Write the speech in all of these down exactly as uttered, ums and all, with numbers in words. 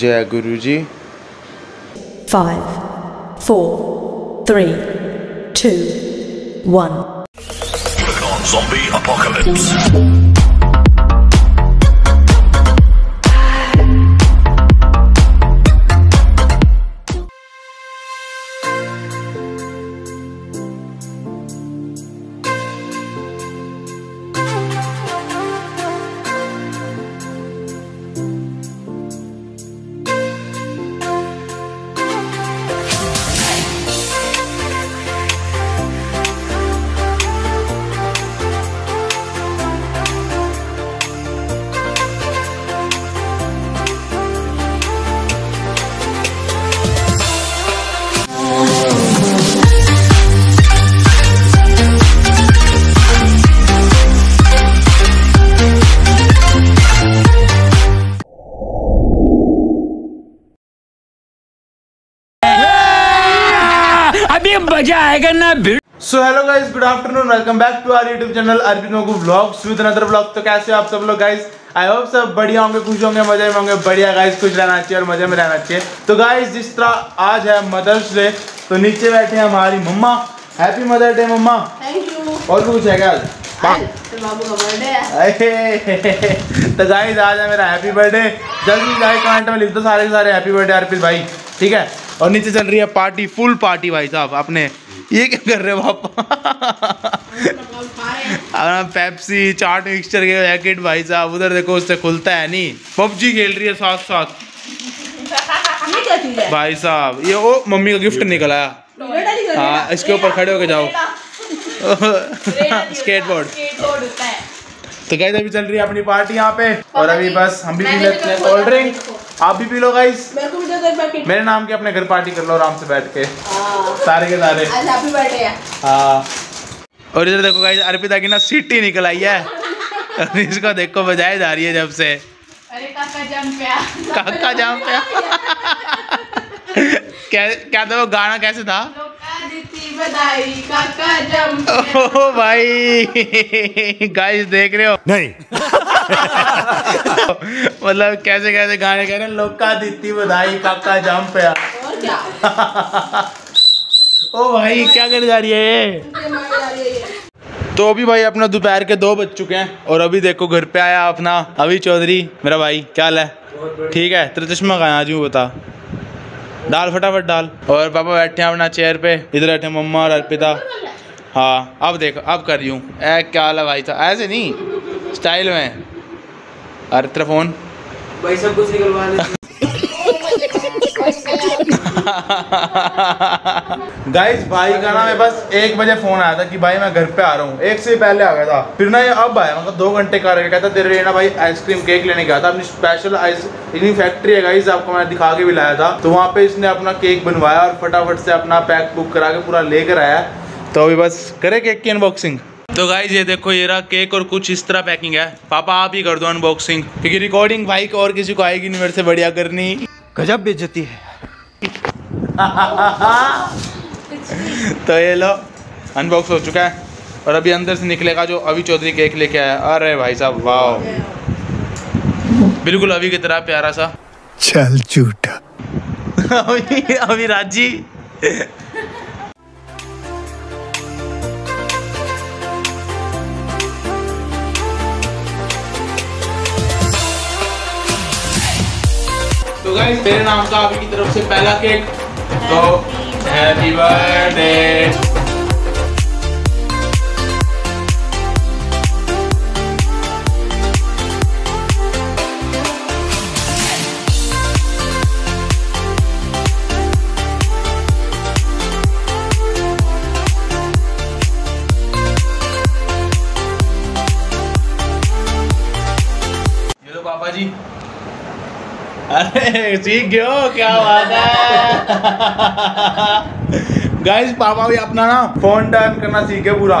जय गुरु जी। five, four, three, two, one. Click on zombie apocalypse. मजा आएगा ना। So hello guys, good afternoon, welcome back to our YouTube channel Arpit नोगु vlogs with another vlog. तो कैसे हो आप सब लोग गाइस? आई होप सब बढ़िया होंगे, खुश होंगे, मजे में होंगे। बढ़िया गाइस, खुश रहना चाहिए और मजे में रहना चाहिए। तो गाइस, जिस तरह आज है मदर्स डे, तो नीचे बैठे हैं हमारी मम्मा। हैप्पी मदर डे मम्मा। Thank you. और कुछ है क्या? तो गाइस आज है मेरा हैप्पी बर्थडे। जल्दी गाइस कमेंट में लिख दो सारे सारे हैप्पी बर्थडे अर्पित भाई, ठीक है। और नीचे चल रही है पार्टी, फुल पार्टी भाई साहब। आपने ये क्या कर रहे हो पापा? पेप्सी, चाट मिक्सचर के पैकेट भाई साहब। उधर देखो, उससे खुलता है नहीं। पबजी खेल रही है साथ साथ भाई साहब। ये वो मम्मी का गिफ्ट निकल आया। हाँ, इसके ऊपर खड़े होके जाओ। स्केटबोर्ड। तो गाइस अभी चल रही है अपनी पार्टी यहाँ पे, और अभी बस हम भी पी लेते हैं कोल्ड ड्रिंक। आप भी पी लो गाइस, मेरे नाम के अपने घर पार्टी कर लो आराम से बैठ के सारे के सारे। हाँ, और इधर देखो गाइस, अर्पिता की ना सीटी निकल आई है। इसको देखो, बजाय जा रही है जब से। अरे काका जाम प्या, काका जाम प्या। क्या क्या था वो गाना, कैसे था? ओह भाई गाइस देख रहे हो नहीं? मतलब कैसे कैसे गाने कह रहे हैं। लोका दीती बधाई काका जाम पे। और क्या? ओ भाई क्या कर जा रही है? तो अभी भाई अपना दोपहर के दो बज चुके हैं, और अभी देखो घर पे आया अपना अभी चौधरी, मेरा भाई। क्या हाल है? ठीक है। तेरा चश्मा कहाँ? आज बता, डाल फटाफट डाल। और पापा बैठे हैं अपना चेयर पे, इधर बैठे मम्मा और अर्पिता। हाँ अब देखो, अब कर रही हूँ। ए क्या हाल है भाई साहब? ऐसे नहीं, स्टाइल में। अरे तेरा फोन भाई सब कुछ निकलवा दे। गाइस भाई का ना मैं बस एक बजे फोन आया था कि भाई मैं घर पे आ रहा हूँ। एक से पहले आ गया था, फिर ना ये अब आया। मतलब दो घंटे का रह गया था। तेरे ना भाई आइसक्रीम केक लेने गया था। अपनी स्पेशल आइस इतनी फैक्ट्री है गाइस, आपको मैंने दिखा के भी लाया था। तो वहाँ पे इसने अपना केक बनवाया और फटाफट से अपना पैक बुक करा के पूरा लेकर आया। तो अभी बस करे केक की अनबॉक्सिंग। तो गाइस ये देखो, ये रहा केक और कुछ इस तरह पैकिंग है। पापा आप ही कर दो अनबॉक्सिंग, क्योंकि रिकॉर्डिंग भाई को और किसी को आएगी नहीं मेरे से बढ़िया करनी। गजब बेइज्जती है। तो ये लो अनबॉक्स हो चुका है, और अभी अंदर से निकलेगा जो अभी चौधरी केक लेके आया। अरे भाई साहब वाह, बिल्कुल अभी की तरह प्यारा सा। चल झूठा। अभी अभी राजी। तो गाइस मेरे नाम का आपकी तरफ से पहला केक। तो हैप्पी बर्थडे। ये लो पापा जी। अरे ठीक गयो, क्या बात है। गाइस पापा भी अपना ना फोन टर्न करना सीख गए पूरा।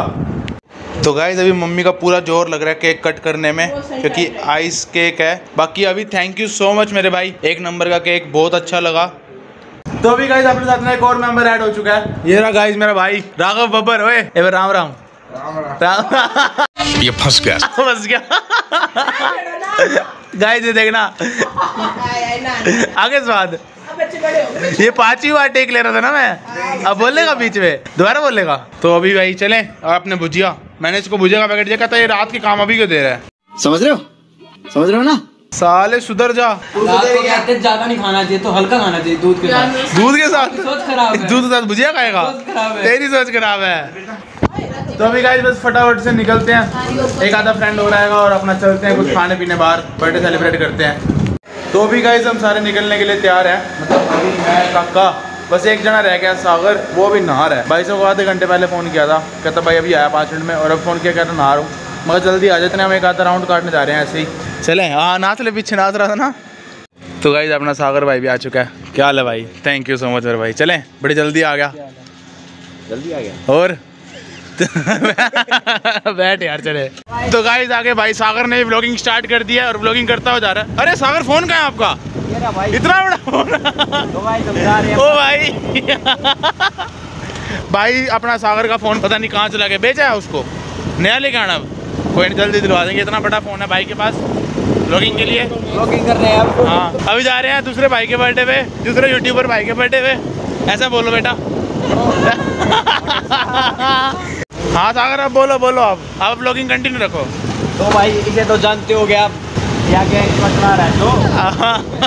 तो गाइस अभी मम्मी का पूरा जोर लग रहा है केक कट करने में, क्योंकि आइस केक है। बाकी अभी थैंक यू सो मच मेरे भाई, एक नंबर का केक, बहुत अच्छा लगा। तो अभी गाइस अपने साथ में एक और मेंबर ऐड हो चुका है। ये रहा गाइस मेरा भाई राघव बब्बर। ओए ए राम राम राम राम। ये फंस गया, फंस गया। गाइस ये देखना आगे स्वाद। ये पांचवी बार टेक ले रहा था ना मैं, अब बोलेगा बीच में, दोबारा बोलेगा। तो अभी भाई चले आपने भुजिया, मैंने इसको भुजिया का पैकेट देखा था, ये रात के काम अभी क्यों दे रहा है, समझ रहे हो, समझ रहे हो ना साले, सुधर जा। ज़्यादा नहीं खाना चाहिए, तो हल्का खाना चाहिए, दूध के साथ, दूध के साथ दूध के साथ भुजिया खाएगा, तेरी सोच खराब है। तो अभी गाइस बस फटाफट से निकलते हैं, एक आधा फ्रेंड हो रहेगा और अपना चलते हैं कुछ खाने पीने बाहर, बर्थडे सेलिब्रेट करते हैं। तो अभी गाइस हम सारे निकलने के लिए तैयार हैं, मतलब अभी मैं काका बस एक जना रह गया सागर, वो भी नहा रहा है। भाई साहब को आधे घंटे पहले फ़ोन किया था, कहता भाई अभी आया पाँच मिनट में, और अब फ़ोन किया कहता नहा रहा हूँ, मगर जल्दी आ जाते हैं, हम एक आधा राउंड काटने जा रहे हैं ऐसे ही। चलें, हाँ नाच ले, पीछे नाच रहा था ना। तो गाइस अपना सागर भाई भी आ चुका है, क्या हाल है भाई, थैंक यू सो मच मेरे भाई। चलें, बड़ी जल्दी आ गया, जल्दी आ गया और बैठ यार चले। तो गाइस आगे भाई सागर ने व्लॉगिंग स्टार्ट कर दी है और व्लॉगिंग करता हो जा रहा है। अरे सागर फोन कहाँ है आपका, भाई इतना बड़ा फोन, ओ भाई भाई अपना सागर का फ़ोन पता नहीं कहाँ चला गया, बेचा है उसको, नया लेके आना, कोई नहीं जल्दी दिलवा देंगे, इतना बड़ा फ़ोन है भाई के पास व्लॉगिंग के लिए। व्लॉगिंग कर रहे हैं आप, हाँ अभी जा रहे हैं दूसरे भाई के बर्थडे पे, दूसरे यूट्यूबर भाई के बर्थडे पे, ऐसा बोलो बेटा। हाँ सागर आप बोलो, बोलो आप आप व्लॉगिंग कंटिन्यू रखो। तो भाई इसे तो जानते हो गया आप, क्या क्या बता रहा है तो,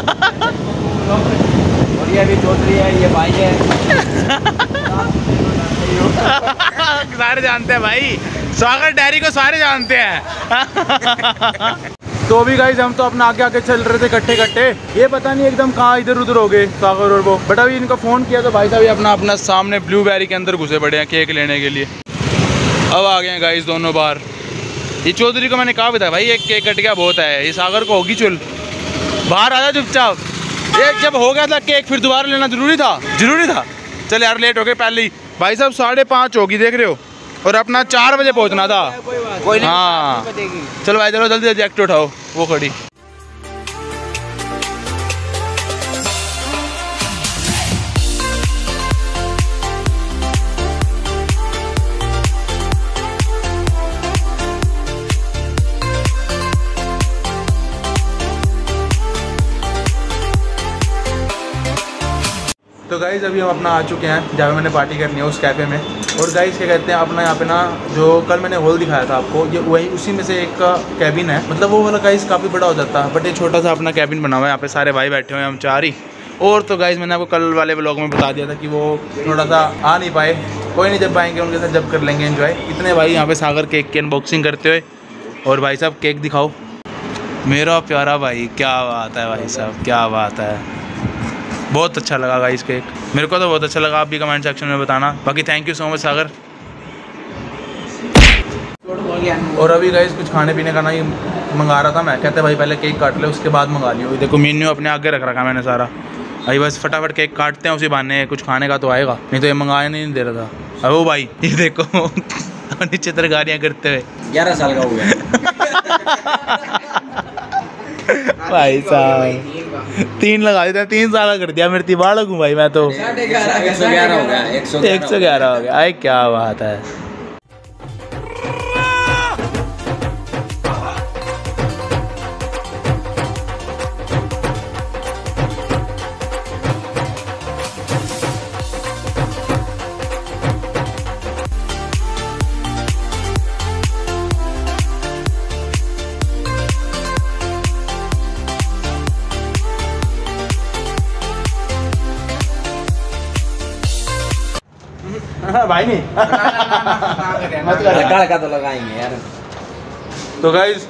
और ये अभी चौधरी है, ये भाई है सारे जानते हैं भाई, सागर डायरी को सारे जानते हैं। तो अभी गाइस हम तो अपना आगे आगे चल रहे थे इकट्ठे इकट्ठे, ये पता नहीं एकदम कहाँ इधर उधर हो गए सागर और वो, बट अभी इनको फ़ोन किया तो भाई साहब ये अपना अपना सामने ब्लूबेरी के अंदर घुसे पड़े हैं केक लेने के लिए। अब आ गए हैं गाइस दोनों बार, ये चौधरी को मैंने कहा भी था भाई एक केक कट गया बहुत है, ये सागर को होगी चुल, बाहर आ जा चुपचाप, ये जब हो गया था केक फिर दोबारा लेना ज़रूरी था, ज़रूरी था। चल यार लेट हो गए पहले ही भाई साहब, साढ़े पाँच होगी देख रहे हो, और अपना चार बजे पहुंचना था। कोई नहीं, हाँ चलो भाई चलो जल्दी जल्दी एक्ट उठाओ वो खड़ी। तो गाइज़ अभी हम अपना आ चुके हैं जहाँ मैंने पार्टी करनी है उस कैफ़े में, और गाइज़ क्या कहते हैं अपना यहाँ पे ना जो कल मैंने हॉल दिखाया था आपको, ये वही उसी में से एक कैबिन है, मतलब वो वाला गाइज़ काफ़ी बड़ा हो जाता है, बट ये छोटा सा अपना कैबिन बना हुआ है, यहाँ पे सारे भाई बैठे हुए हैं हम चार ही। और तो गाइज़ मैंने आपको कल वाले व्लॉग में बता दिया था कि वो थोड़ा सा आ नहीं पाए, कोई नहीं जब आएँगे उनके साथ जब कर लेंगे इन्जॉय। इतने भाई यहाँ पर सागर केक की अनबॉक्सिंग करते हुए, और भाई साहब केक दिखाओ मेरा प्यारा भाई, क्या बात है भाई साहब, क्या बात है, बहुत अच्छा लगा गाइस केक, मेरे को तो बहुत अच्छा लगा, आप भी कमेंट सेक्शन में बताना, बाकी thank you so much Sagar. और अभी गाइस कुछ खाने पीने का नहीं मंगा रहा था मैं, कहते भाई पहले केक काट ले उसके बाद मंगा लियो, देखो मेन्यू अपने आगे रख रखा मैंने सारा, भाई बस फटाफट केक काटते हैं, उसी बहाने कुछ खाने का तो आएगा, नहीं तो ये मंगाया नहीं दे रहा था। अब वो भाई ये देखो नीचे तरगारियाँ करते हुए, ग्यारह साल का हो गया भाई साहब, तीन लगा देते हैं, तीन साल कर दिया, मेरे तीन बार लगूँ भाई मैं तो, एक सौ ग्यारह हो गया, एक सौ ग्यारह हो गया, अरे क्या बात है। भाई नहीं लगा लगा तो लगाएंगे यार। तो गाइस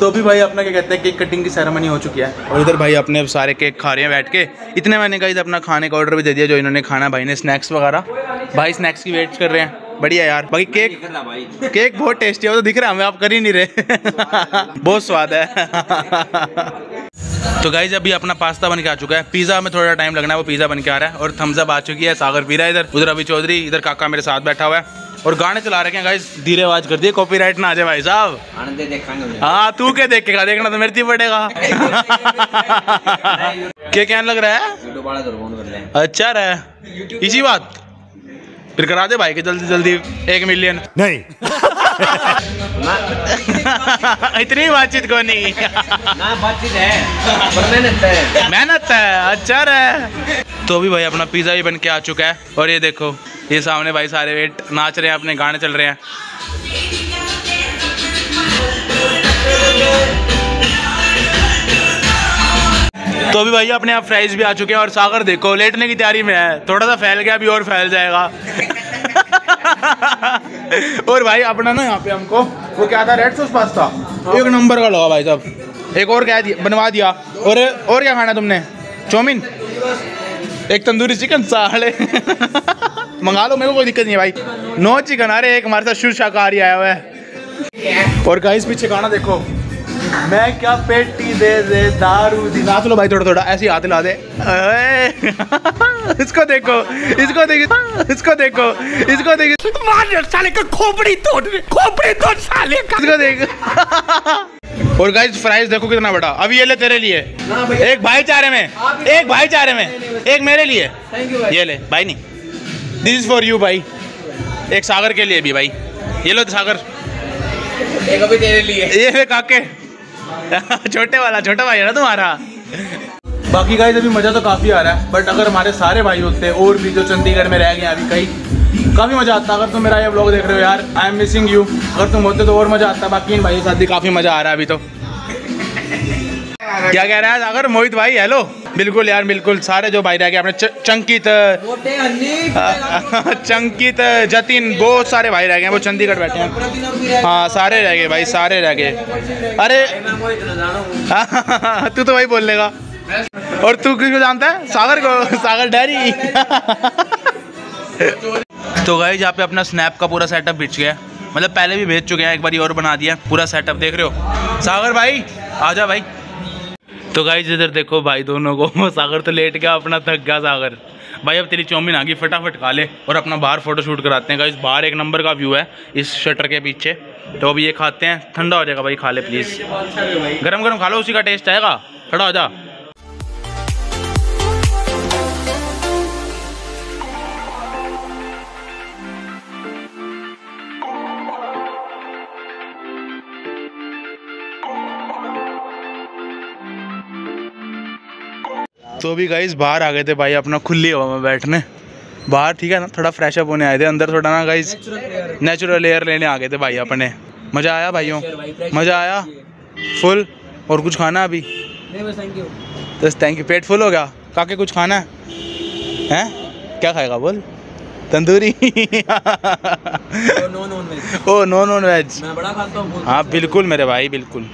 तो भी भाई अपना क्या कहते हैं केक कटिंग की सेरेमनी हो चुकी है, और इधर भाई अपने अब सारे केक खा रहे हैं बैठ के। इतने मैंने गाइस अपना खाने का ऑर्डर भी दे दिया जो इन्होंने खाना, भाई ने स्नैक्स वगैरह, भाई स्नैक्स की वेट कर रहे हैं, बढ़िया यार। बाकी केक भाई। केक बहुत टेस्टी है, वो तो दिख रहा है हमें, आप कर ही नहीं रहे, बहुत स्वाद है। तो गाइज अभी अपना पास्ता बन के आ चुका है, पिज़्ज़ा में थोड़ा टाइम लगना है, वो पिज़्ज़ा बन के आ रहा है, और थम्स अप आ चुकी है, सागर पी रहा है इधर, उधर अभी चौधरी, इधर काका मेरे साथ बैठा हुआ है, और गाने चला रखे हैं गाइज, धीरे आवाज कर दिए कॉपीराइट ना आ जाए भाई साहब। हाँ तू क्या देखेगा, देखना तो मेरे से पड़ेगा। क्या क्या लग रहा है, अच्छा रहा इसी बात, फिर करा दे भाई के जल्दी जल्दी एक मिलियन नहीं इतनी बातचीत को नहीं ना बातचीत है पर मेहनत है मेहनत है अच्छा है। तो भी भाई अपना पिज़्ज़ा ही बन के आ चुका है और ये देखो ये सामने भाई सारे वेट नाच रहे हैं अपने गाने चल रहे हैं। तो भी भैया अपने आप फ्राइज भी आ चुके हैं और सागर देखो लेटने की तैयारी में है, थोड़ा सा फैल गया अभी और फैल जाएगा। और भाई अपना ना यहाँ पे हमको वो क्या था रेड सॉस पास्ता एक नंबर का लगा भाई साहब। एक और क्या दिया बनवा दिया और और क्या खाना तुमने चाउमीन एक तंदूरी चिकन साले मंगा लो मेरे को कोई दिक्कत नहीं है भाई। नो चिकन अरे एक हमारे साथ शुद्ध शाकाहारी आया हुआ है। और गाइस पीछे खाना देखो मैं क्या पेटी दे दे दारू दी नाच लो भाई थोड़ा थोड़ा ऐसी हाथ ला दे इसको देखो इसको देखो इसको देखो इसको देखो मार साले का खोपड़ी तोड़ खोपड़ी तोड़ साले का इसको देखो। और गाइस फ्राइज देखो कितना बड़ा अभी ये ले तेरे लिए एक भाईचारे में एक भाईचारे में एक मेरे लिए ये ले भाई नहीं दिस इज फॉर यू भाई एक सागर के लिए भी भाई ये लो सागर एक अभी तेरे लिए ये काके छोटे वाला छोटा भाई है ना तुम्हारा। बाकी गाइस अभी मज़ा तो काफ़ी आ रहा है बट अगर हमारे सारे भाई होते और भी जो चंडीगढ़ में रह गए अभी कई काफ़ी मज़ा आता। अगर तुम मेरा ये व्लॉग देख रहे हो यार आई एम मिसिंग यू, अगर तुम होते तो और मज़ा आता। बाकी इन भाइयों के साथ भी काफ़ी मज़ा आ रहा है अभी तो। क्या कह रहा है अगर मोहित भाई हेलो बिल्कुल यार बिल्कुल सारे जो भाई रह गए अपने चंकित चंकित जतिन बहुत सारे भाई रह गए वो चंडीगढ़ बैठे हैं। हाँ सारे रह गए भाई सारे रह गए। अरे तू तो वही बोल लेगा और तू किसको जानता है सागर को सागर डायरी। तो गाइस यहाँ पे अपना स्नैप का पूरा सेटअप बिछ गया मतलब पहले भी भेज चुके हैं एक बार और बना दिया पूरा सेटअप देख रहे हो। सागर भाई आजा भाई। तो गाइस इधर देखो भाई दोनों को सागर तो लेट गया अपना थक गया सागर भाई अब तेरी चाउमीन आ गई फटाफट खा ले। और अपना बाहर फोटो शूट कराते हैं गाइस बाहर एक नंबर का व्यू है इस शटर के पीछे। तो अब ये खाते हैं ठंडा हो जाएगा भाई खा ले प्लीज़ गरम गरम खा लो उसी का टेस्ट आएगा खड़ा हो जा। तो भी गाइस बाहर आ गए थे भाई अपना खुली हवा में बैठने बाहर ठीक है ना थोड़ा फ्रेश अप होने आए थे अंदर थोड़ा ना गाइस नेचुरल एयर लेने आ गए थे भाई अपने। मज़ा आया भाइयों मज़ा आया फुल। और कुछ खाना अभी तो थैंक यू पेट फुल हो गया काके कुछ खाना है हैं क्या खाएगा बोल tandoori oh no non veg हाँ बिल्कुल मेरे भाई बिल्कुल।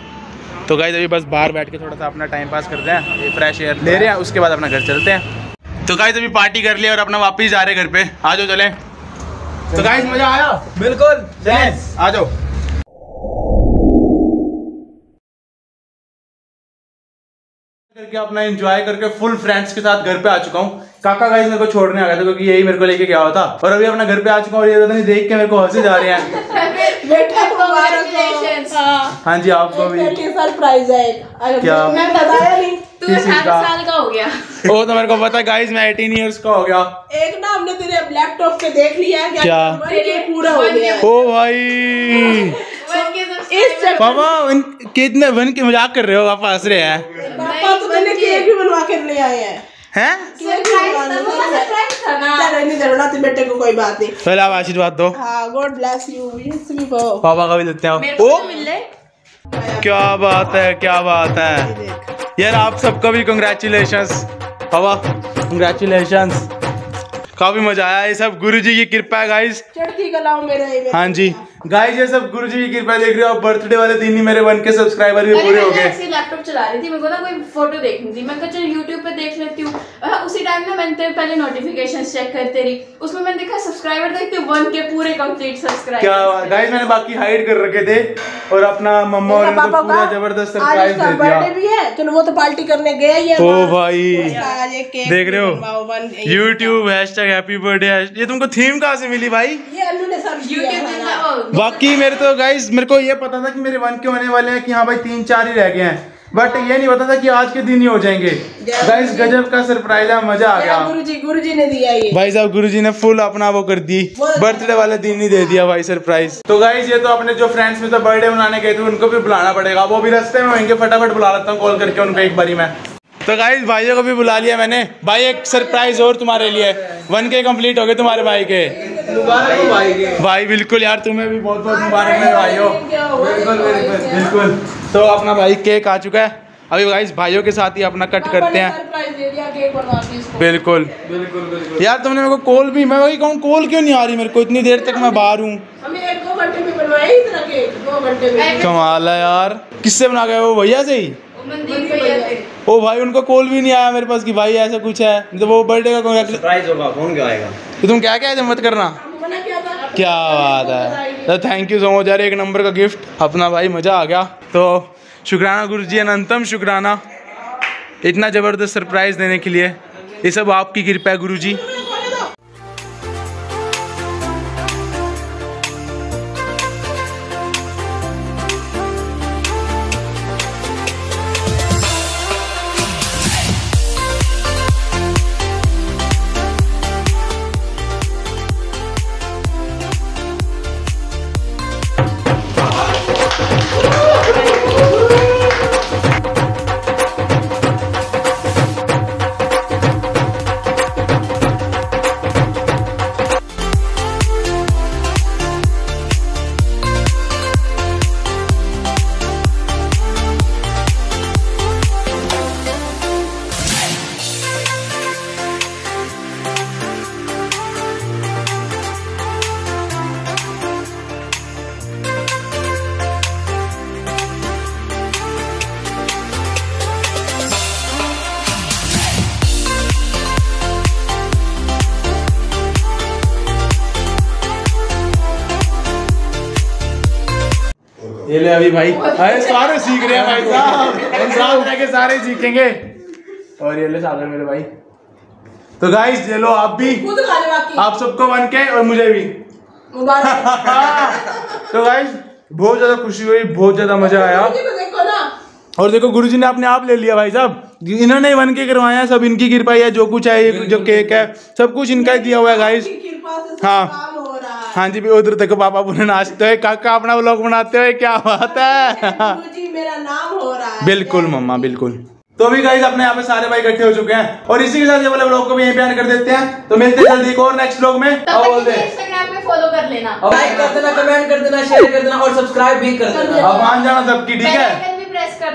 तो गाइस अभी बस बाहर बैठ के थोड़ा सा अपना टाइम पास करते हैं फ्रेश एयर ले रहे हैं उसके बाद अपना घर चलते हैं। तो गाइस अभी पार्टी कर लिया और अपना वापस जा रहे घर पे आ जाओ चले। तो गाइस मजा आया बिल्कुल यस आ जाओ। करके अपना एंजॉय करके फुल फ्रेंड्स के साथ घर पे आ चुका हूँ। काका गाइस मेरे को छोड़ने आ गया था क्योंकि यही मेरे को लेके गया हुआ था और अभी अपना घर पे आ चुका हूँ और ये पता नहीं देख के मेरे को हंसे जा रहे हैं। हाँ जी आपको भी क्या मैं बताया नहीं साल का हो गया वो तो मेरे को पता गाइस मैं अठारह इयर्स का हो गया। एक ना हमने तेरे लैपटॉप पे देख लिया क्या पूरा हो गया ओ भाई पापा कितने बन के मजाक कर रहे हो पापा हंस रहे हैं पापा तो मैंने केक भी बनवा के ले आए हैं हैं बेटे को कोई बात नहीं पहले आप आशीर्वाद दो गॉड ब्लेस यू पापा का भी देते हैं ओ क्या बात है क्या बात है यार आप सबका भी कांग्रेचुलेशंस पापा कांग्रेचुलेशंस काफी मजा आया ये सब गुरुजी की कृपा है गाइस चढ़ती कलाओं में रहे। हाँ जी गाइस ये सब गुरुजी की कृपा देख रहे हो आप बर्थडे वाले दिन ही मेरे वन के सब्सक्राइबर भी पूरे हो गए। ऐसे लैपटॉप चला रही थी मेरे को ना कोई फोटो देखनी थी मैं कहा चल YouTube पे देख लेती हूँ उसी टाइम ना मैंने पहले नोटिफिकेशंस चेक करते रही उसमें मैंने देखा सब्सक्राइबर देखते वन के पूरे कंप्लीट सब्सक्राइबर क्या गाइस मैंने बाकी हाइड कर रखे थे और अपना मम्मा और उनको पूरा जबरदस्त सरप्राइज दे दिया। बर्थडे भी है चलो वो तो पार्टी करने गया ही है ओ भाई देख रहे हो YouTube हैप्पी बर्थडे ये तुमको थीम कहाँ से मिली भाई ये अनु ने सब YouTube। बाकी मेरे तो गाइस मेरे को ये पता था कि मेरे वन के होने वाले हैं कि हाँ भाई तीन चार ही रह गए हैं बट ये नहीं पता था कि आज के दिन ही हो जाएंगे। गाइस गजब का सरप्राइज है, मजा आ गया। गुरुजी गुरुजी ने दिया ये भाई साहब, गुरुजी ने फुल अपना वो कर दी, बर्थडे वाला दिन ही दे दिया भाई सरप्राइज। तो गाइस ये तो अपने जो फ्रेंड्स में तो बर्थडे मनाने गए थे उनको भी बुलाना पड़ेगा, वो भी रास्ते में होंगे, फटाफट बुला लेता हूँ कॉल करके उनको एक बारी मैं। तो गाइस भाइयों को भी बुला लिया मैंने। भाई एक सरप्राइज और तुम्हारे लिए, वन के कम्प्लीट हो गए तुम्हारे भाई के। भाई बिल्कुल यार, तुम्हें भी बहुत बहुत मुबारक है भाइयों, बिल्कुल बिल्कुल। तो अपना भाई केक आ चुका है, अभी गाइस भाइयों के साथ ही अपना कट करते हैं। बिल्कुल बिल्कुल यार, तुमने मेरे को कॉल भी, मैं वही कहूँ कॉल क्यों नहीं आ रही मेरे को इतनी देर तक, मैं बाहर हूँ। कमाल है यार, किससे बना गया वो भैया से ही? ओ भाई उनको कॉल भी नहीं आया मेरे पास कि भाई ऐसा कुछ है, जब वो बर्थडे का सरप्राइज होगा फोन क्यों आएगा? तो तुम क्या क्या मत करना, क्या बात है। थैंक यू सो मच यार, एक नंबर का गिफ्ट अपना भाई, मज़ा आ गया। तो शुक्राना गुरुजी, अनंतम शुक्राना इतना ज़बरदस्त सरप्राइज़ देने के लिए, ये सब आपकी कृपा है गुरुजी। ये ले अभी भाई, अरे सारे सीख रहे हैं भाई साहब, साथ जाके सारे सीखेंगे। और ये ले सागर मेरे भाई। तो गाइस ये लो आप भी, आप सबको वन के और मुझे भी मुबारक। तो गाइस बहुत ज्यादा खुशी हुई, बहुत ज्यादा मजा आया। और देखो गुरुजी ने अपने आप ले लिया भाई साहब, इन्होंने वन के करवाया, सब इनकी कृपा है। जो कुछ है, जो केक है, सब कुछ इनका दिया हुआ है गाइस। हाँ हाँ जी, भी उधर देखो पापा पूरे नाचते हैं, काका अपना व्लॉग बनाते हैं, क्या बात है। गुरुजी मेरा नाम हो रहा है, बिल्कुल मम्मा बिल्कुल। तो भी गाइस अपने यहाँ पे सारे भाई इकट्ठे हो चुके हैं, और इसी के साथ ये वाले व्लॉग को भी यहीं पे एंड कर देते हैं। तो मिलते हैं जल्दी और नेक्स्ट व्लॉग में। अब बोल दे इंस्टाग्राम पे फॉलो कर लेना, लाइक कर देना, कमेंट कर देना, शेयर कर देना और सब्सक्राइब भी कर देना। अब मान जाना सबकी, ठीक है।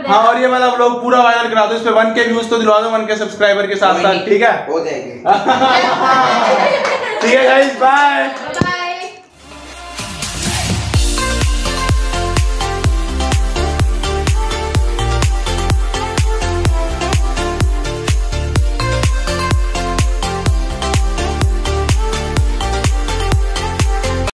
हाँ, और ये वाला व्लॉग पूरा वायरल करा दो, इस पे वन के व्यूज तो दिलवा दो वन के सब्सक्राइबर के साथ साथ, ठीक है। हो जाएगी, ठीक है गाइस, बाय।